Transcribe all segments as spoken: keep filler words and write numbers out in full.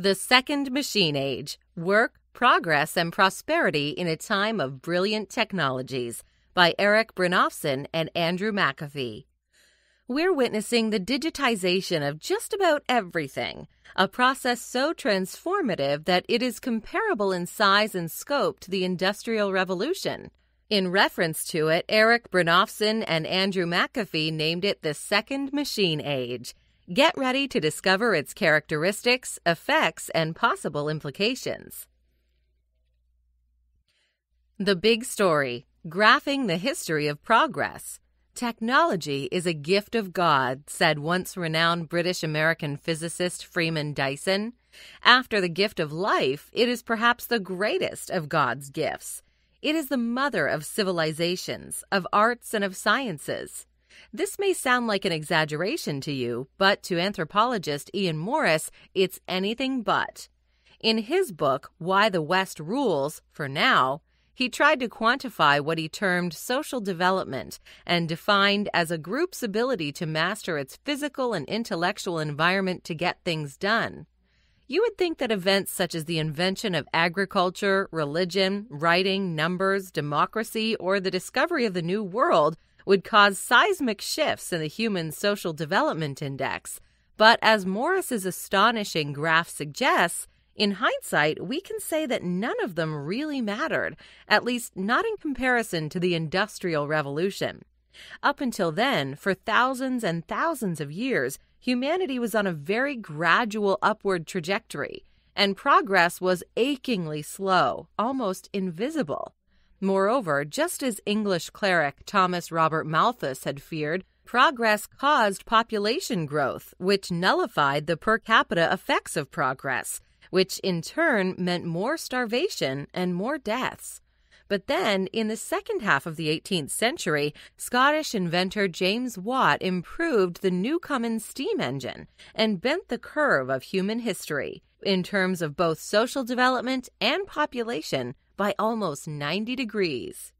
The Second Machine Age, Work, Progress, and Prosperity in a Time of Brilliant Technologies by Erik Brynjolfsson and Andrew McAfee. We're witnessing the digitization of just about everything, a process so transformative that it is comparable in size and scope to the Industrial Revolution. In reference to it, Erik Brynjolfsson and Andrew McAfee named it the Second Machine Age. Get ready to discover its characteristics, effects, and possible implications. The Big Story: Graphing the History of Progress. Technology is a gift of God, said once renowned British-American physicist Freeman Dyson. After the gift of life, it is perhaps the greatest of God's gifts. It is the mother of civilizations, of arts, and of sciences. This may sound like an exaggeration to you, but to anthropologist Ian Morris, it's anything but. In his book, Why the West Rules, for now, he tried to quantify what he termed social development and defined as a group's ability to master its physical and intellectual environment to get things done. You would think that events such as the invention of agriculture, religion, writing, numbers, democracy, or the discovery of the New World would cause seismic shifts in the human social development index. But as Morris's astonishing graph suggests, in hindsight, we can say that none of them really mattered, at least not in comparison to the Industrial Revolution. Up until then, for thousands and thousands of years, humanity was on a very gradual upward trajectory, and progress was achingly slow, almost invisible. Moreover, just as English cleric Thomas Robert Malthus had feared, progress caused population growth, which nullified the per capita effects of progress, which in turn meant more starvation and more deaths. But then, in the second half of the eighteenth century, Scottish inventor James Watt improved the Newcomen steam engine and bent the curve of human history, in terms of both social development and population, by almost ninety degrees.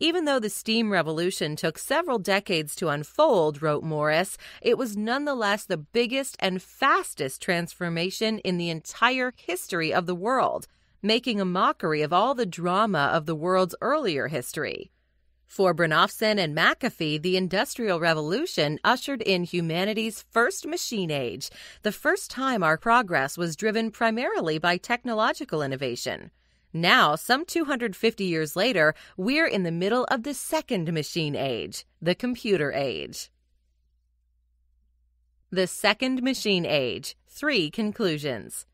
Even though the steam revolution took several decades to unfold, wrote Morris, it was nonetheless the biggest and fastest transformation in the entire history of the world, making a mockery of all the drama of the world's earlier history. For Brynjolfsson and McAfee, the Industrial Revolution ushered in humanity's first machine age, the first time our progress was driven primarily by technological innovation. Now, some two hundred fifty years later, we're in the middle of the second machine age, the computer age. The Second Machine Age, Three Conclusions.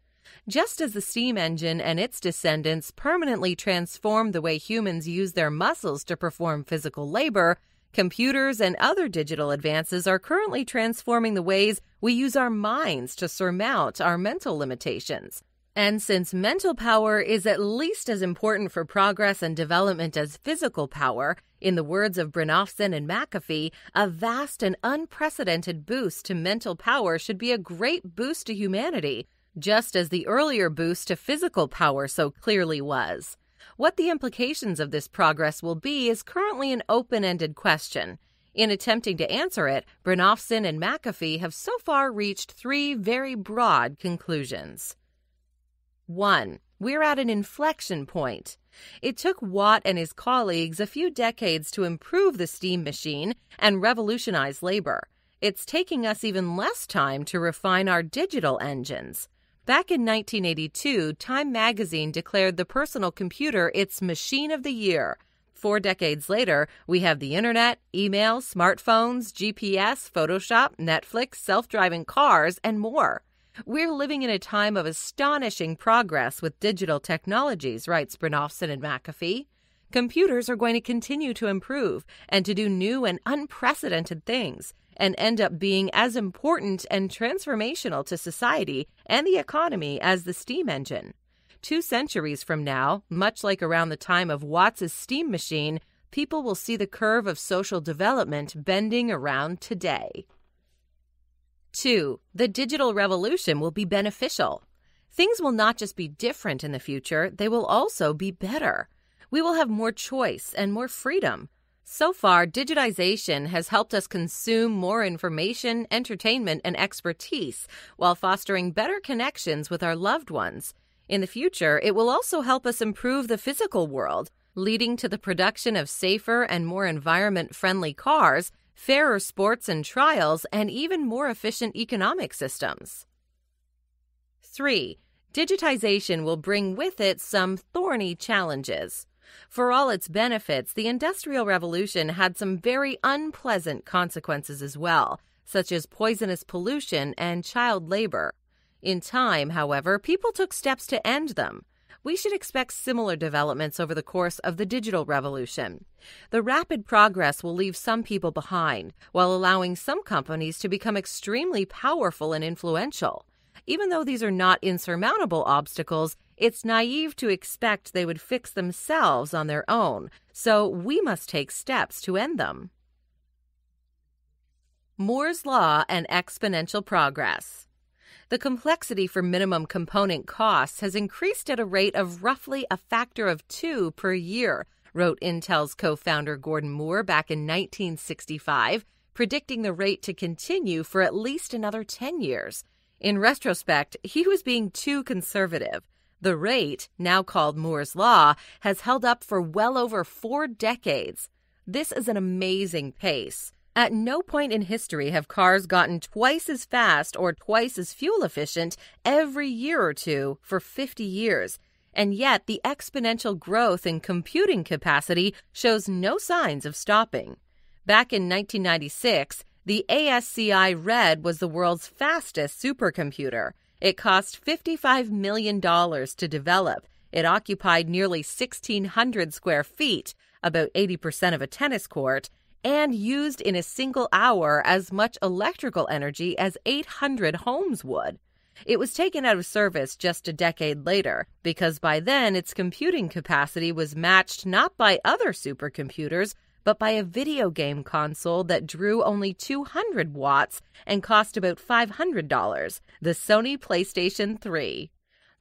Just as the steam engine and its descendants permanently transformed the way humans use their muscles to perform physical labor, computers and other digital advances are currently transforming the ways we use our minds to surmount our mental limitations. And since mental power is at least as important for progress and development as physical power, in the words of Brynjolfsson and McAfee, a vast and unprecedented boost to mental power should be a great boost to humanity, just as the earlier boost to physical power so clearly was. What the implications of this progress will be is currently an open-ended question. In attempting to answer it, Brynjolfsson and McAfee have so far reached three very broad conclusions. One, we're at an inflection point. It took Watt and his colleagues a few decades to improve the steam machine and revolutionize labor. It's taking us even less time to refine our digital engines. Back in nineteen eighty-two, Time magazine declared the personal computer its machine of the year. Four decades later, we have the internet, email, smartphones, G P S, Photoshop, Netflix, self-driving cars, and more. We're living in a time of astonishing progress with digital technologies, writes Brynjolfsson and McAfee. Computers are going to continue to improve and to do new and unprecedented things and end up being as important and transformational to society and the economy as the steam engine. Two centuries from now, much like around the time of Watt's steam machine, people will see the curve of social development bending around today. Two, the digital revolution will be beneficial. Things will not just be different in the future, they will also be better. We will have more choice and more freedom. So far, digitization has helped us consume more information, entertainment, and expertise while fostering better connections with our loved ones. In the future, it will also help us improve the physical world, leading to the production of safer and more environment-friendly cars, fairer sports and trials, and even more efficient economic systems. three. Digitization will bring with it some thorny challenges. For all its benefits, the Industrial Revolution had some very unpleasant consequences as well, such as poisonous pollution and child labor. In time, however, people took steps to end them. We should expect similar developments over the course of the digital revolution. The rapid progress will leave some people behind, while allowing some companies to become extremely powerful and influential. Even though these are not insurmountable obstacles, it's naive to expect they would fix themselves on their own, so we must take steps to end them. Moore's Law and Exponential Progress. The complexity for minimum component costs has increased at a rate of roughly a factor of two per year, wrote Intel's co-founder Gordon Moore back in nineteen sixty-five, predicting the rate to continue for at least another ten years. In retrospect, he was being too conservative. The rate, now called Moore's Law, has held up for well over four decades. This is an amazing pace. At no point in history have cars gotten twice as fast or twice as fuel efficient every year or two for fifty years, and yet the exponential growth in computing capacity shows no signs of stopping. Back in nineteen ninety-six, the A S C I Red was the world's fastest supercomputer. It cost fifty-five million dollars to develop. It occupied nearly sixteen hundred square feet, about eighty percent of a tennis court, and used in a single hour as much electrical energy as eight hundred homes would. It was taken out of service just a decade later, because by then its computing capacity was matched not by other supercomputers, but by a video game console that drew only two hundred watts and cost about five hundred dollars, the Sony PlayStation three.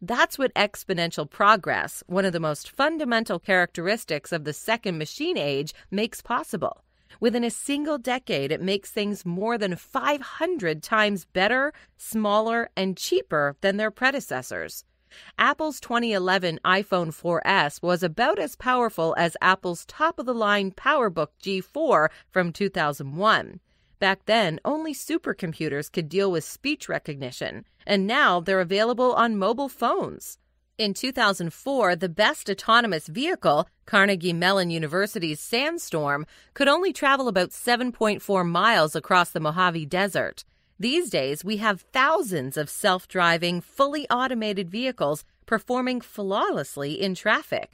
That's what exponential progress, one of the most fundamental characteristics of the second machine age, makes possible. Within a single decade, it makes things more than five hundred times better, smaller, and cheaper than their predecessors. Apple's twenty eleven iPhone four S was about as powerful as Apple's top-of-the-line PowerBook G four from two thousand one. Back then, only supercomputers could deal with speech recognition, and now they're available on mobile phones. In two thousand four, the best autonomous vehicle, Carnegie Mellon University's Sandstorm, could only travel about seven point four miles across the Mojave Desert. These days, we have thousands of self-driving, fully automated vehicles performing flawlessly in traffic.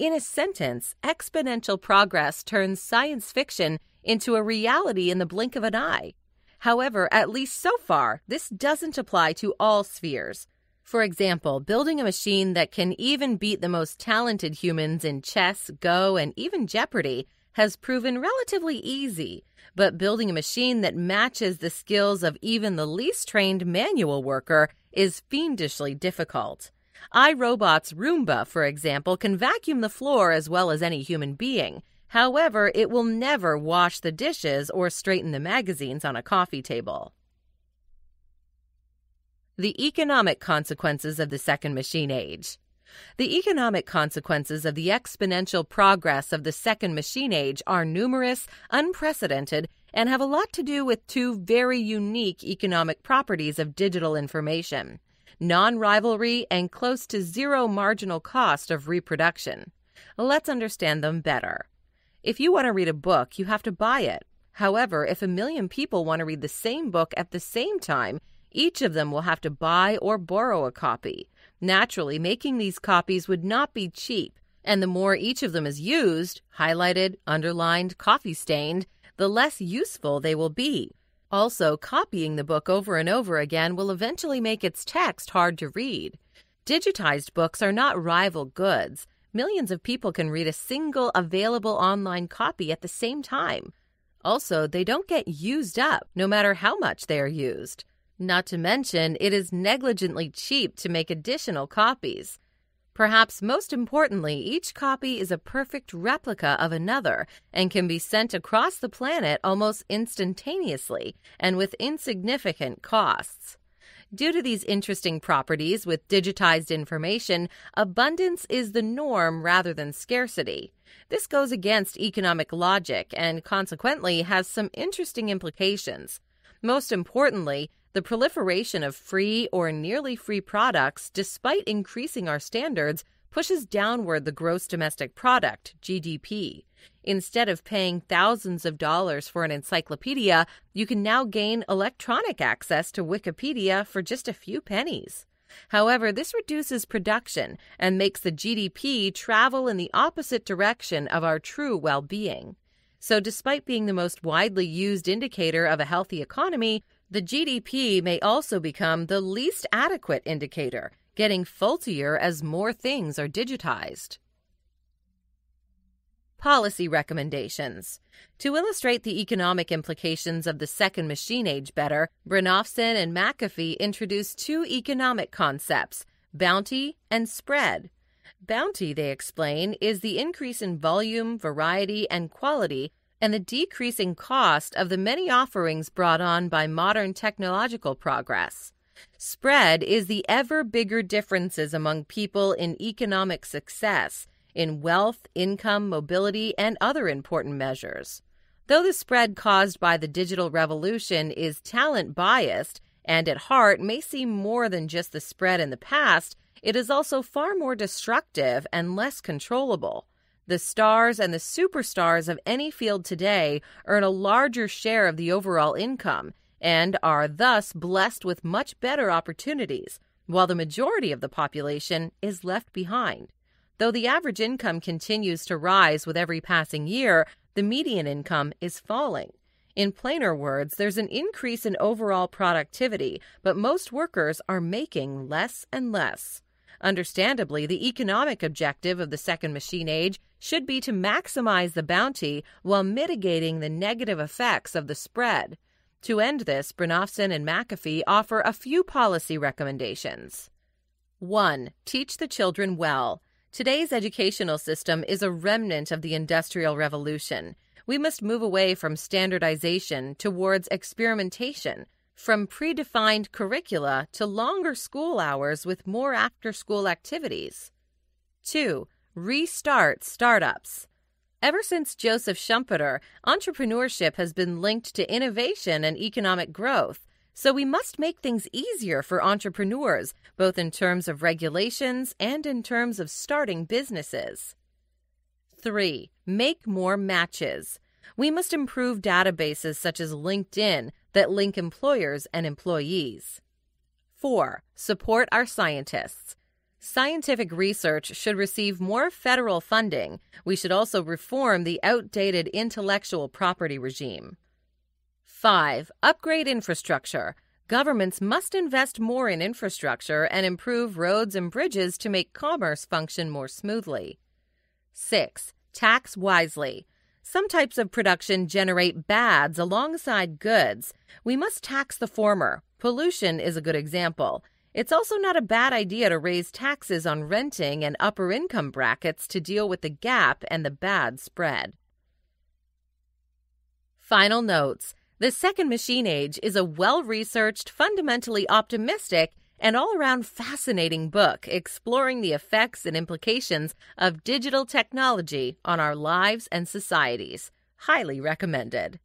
In a sentence, exponential progress turns science fiction into a reality in the blink of an eye. However, at least so far, this doesn't apply to all spheres. For example, building a machine that can even beat the most talented humans in chess, Go, and even Jeopardy has proven relatively easy, but building a machine that matches the skills of even the least trained manual worker is fiendishly difficult. iRobot's Roomba, for example, can vacuum the floor as well as any human being. However, it will never wash the dishes or straighten the magazines on a coffee table. The Economic Consequences of the Second Machine Age. The economic consequences of the exponential progress of the Second Machine Age are numerous, unprecedented, and have a lot to do with two very unique economic properties of digital information: non-rivalry and close to zero marginal cost of reproduction. Let's understand them better. If you want to read a book, you have to buy it. However, if a million people want to read the same book at the same time, each of them will have to buy or borrow a copy. Naturally, making these copies would not be cheap, and the more each of them is used, highlighted, underlined, coffee-stained, the less useful they will be. Also, copying the book over and over again will eventually make its text hard to read. Digitized books are not rival goods. Millions of people can read a single available online copy at the same time. Also, they don't get used up, no matter how much they are used. Not to mention, it is negligently cheap to make additional copies. Perhaps most importantly, each copy is a perfect replica of another and can be sent across the planet almost instantaneously and with insignificant costs. Due to these interesting properties with digitized information, abundance is the norm rather than scarcity. This goes against economic logic and consequently has some interesting implications. Most importantly, the proliferation of free or nearly free products, despite increasing our standards, pushes downward the gross domestic product, G D P. Instead of paying thousands of dollars for an encyclopedia, you can now gain electronic access to Wikipedia for just a few pennies. However, this reduces production and makes the G D P travel in the opposite direction of our true well-being. So despite being the most widely used indicator of a healthy economy, the G D P may also become the least adequate indicator, getting faultier as more things are digitized. Policy recommendations. To illustrate the economic implications of the second machine age better, Brynjolfsson and McAfee introduced two economic concepts, bounty and spread. Bounty, they explain, is the increase in volume, variety, and quality, and the decreasing cost of the many offerings brought on by modern technological progress. Spread is the ever bigger differences among people in economic success, in wealth, income, mobility, and other important measures. Though the spread caused by the digital revolution is talent-biased and at heart may seem more than just the spread in the past, it is also far more destructive and less controllable. The stars and the superstars of any field today earn a larger share of the overall income and are thus blessed with much better opportunities, while the majority of the population is left behind. Though the average income continues to rise with every passing year, the median income is falling. In plainer words, there's an increase in overall productivity, but most workers are making less and less. Understandably, the economic objective of the second machine age should be to maximize the bounty while mitigating the negative effects of the spread. To end this, Brynjolfsson and McAfee offer a few policy recommendations. one. Teach the children well. Today's educational system is a remnant of the Industrial Revolution. We must move away from standardization towards experimentation, from predefined curricula to longer school hours with more after-school activities. two. Restart startups. Ever since Joseph Schumpeter, entrepreneurship has been linked to innovation and economic growth, so we must make things easier for entrepreneurs, both in terms of regulations and in terms of starting businesses. three. Make more matches. We must improve databases such as LinkedIn that link employers and employees. four. Support our scientists. Scientific research should receive more federal funding. We should also reform the outdated intellectual property regime. five. Upgrade infrastructure. Governments must invest more in infrastructure and improve roads and bridges to make commerce function more smoothly. six. Tax wisely. Some types of production generate bads alongside goods. We must tax the former. Pollution is a good example. It's also not a bad idea to raise taxes on renting and upper income brackets to deal with the gap and the bad spread. Final notes. The second machine age is a well-researched, fundamentally optimistic, an all-around fascinating book exploring the effects and implications of digital technology on our lives and societies. Highly recommended.